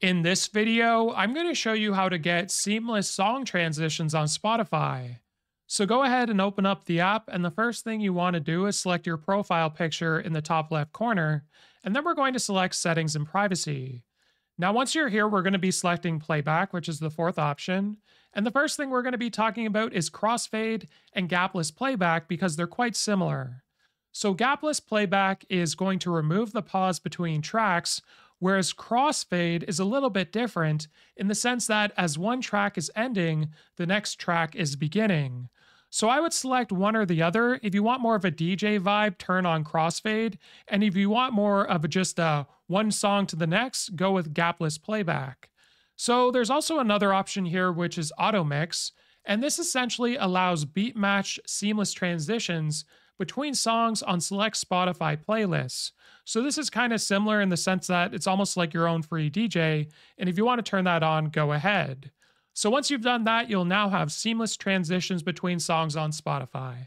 In this video, I'm going to show you how to get seamless song transitions on Spotify. So go ahead and open up the app, and the first thing you want to do is select your profile picture in the top left corner, and then we're going to select Settings and Privacy. Now once you're here, we're going to be selecting Playback, which is the fourth option, and the first thing we're going to be talking about is Crossfade and Gapless Playback because they're quite similar. So Gapless Playback is going to remove the pause between tracks, whereas crossfade is a little bit different in the sense that as one track is ending, the next track is beginning. So I would select one or the other. If you want more of a DJ vibe, turn on crossfade. And if you want more of just one song to the next, go with gapless playback. So there's also another option here, which is auto mix. And this essentially allows beat match seamless transitions between songs on select Spotify playlists. So this is kind of similar in the sense that it's almost like your own free DJ, and if you want to turn that on, go ahead. So once you've done that, you'll now have seamless transitions between songs on Spotify.